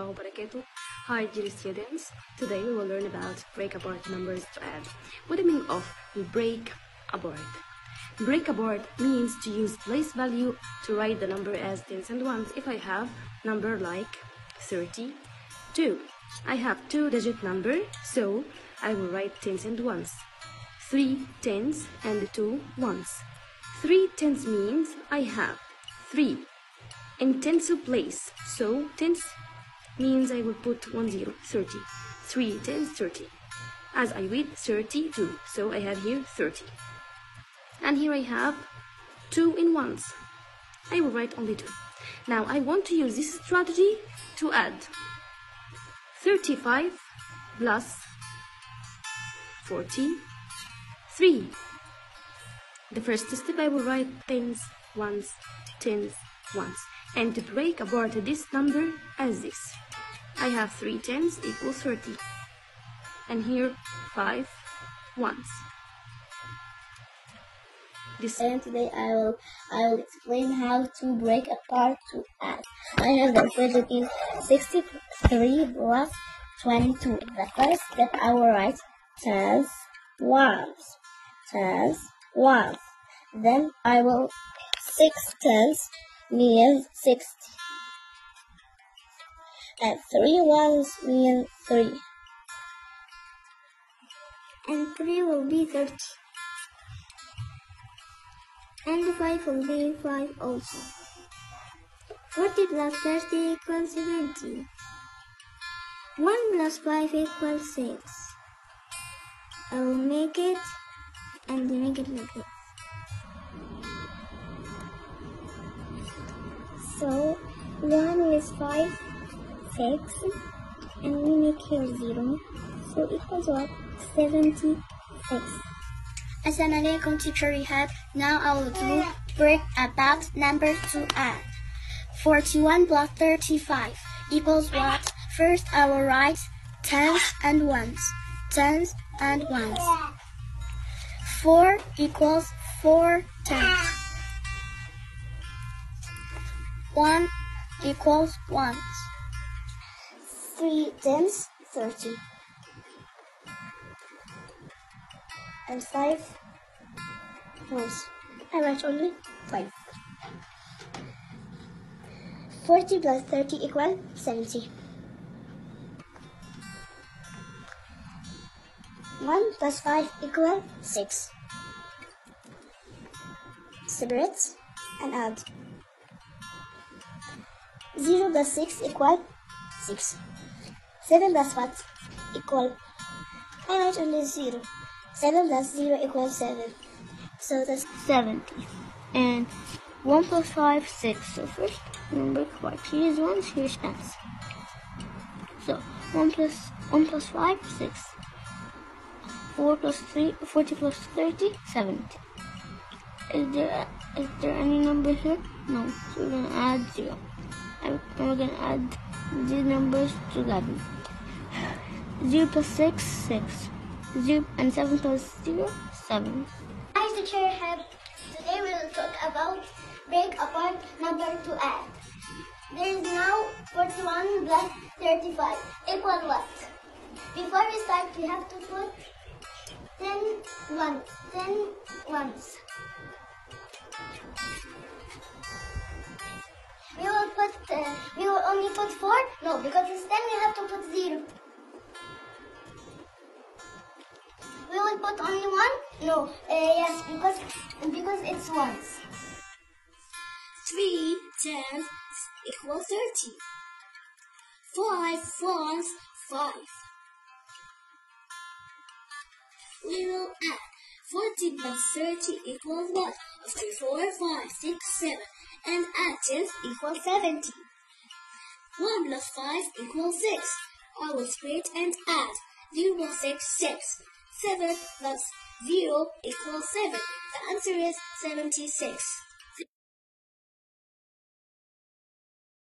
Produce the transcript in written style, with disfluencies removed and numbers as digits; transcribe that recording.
warahmatullahi wabarakatuh. Hi dear students, today we will learn about break apart numbers to add. What do you mean of break apart? Break apart means to use place value to write the number as tens and ones. If I have number like 32, I have two-digit number, so I will write tens and ones. 3 tens and 2 ones. 3 tens means I have 3 in tens place, so tens means I will put 10, 30. 3 tens, 30. As I read 32, so I have here 30. And here I have 2 in ones. I will write only 2. Now I want to use this strategy to add 35 plus 43. The first step I will write tens, ones, tens, ones. And to break apart this number as this. I have 3 tens equals 30. And here 5 ones. And today I will explain how to break apart to add. I have the equation is 63 plus 22. The first step I will write tens, ones, tens, ones. Then I will 6 tens means 60, and 3 ones mean 3, and 3 will be 30. And 5 will be 5 also. 40 plus 30 equals 70. 1 plus 5 equals 6. I will make it and make it like this. So 1 is 5, 6, and we make here 0. So equals what? 76. Assalamu alaikum, teacher Rehab. Now I will do break apart number to add. 41 plus 35 equals what? First I will write tens and ones. Tens and ones. 4 equals 4 tens. 1 equals ones. 3 tens, 30. And 5 ones. I write only 5. 40 plus 30 equals 70. 1 plus 5 equals 6. Separate and add. 0 plus 6 equals 6. 7 plus 5 equals, I write only 0. 7 plus 0 equals 7. So that's 70. And 1 plus 5, 6. So first number quite. Here's 1, here's tens. So 1 plus 5, 6. 4 plus 3, 40 plus 30, 70. Is there any number here? No. So we're going to add 0. And we're going to add these numbers together. 0 plus 6, 6. 0 and 7 plus 0, 7. Hi, teacher Rehab. Today we will talk about break apart number to add. There is now 41 plus 35 equal what? Before we start, we have to put 10 ones. We will only put 4? No, because it's 10 we have to put 0. We will put only 1? No, yes, because it's ones. 3 tens equals 30. 5 ones, 5. We will add 40 plus 30 equals what? 3, 4, 5, 6, 7. And add 10 equals 70. 1 plus 5 equals 6. I will split and add 0 plus 6, 6. 7 plus 0 equals 7. The answer is 76.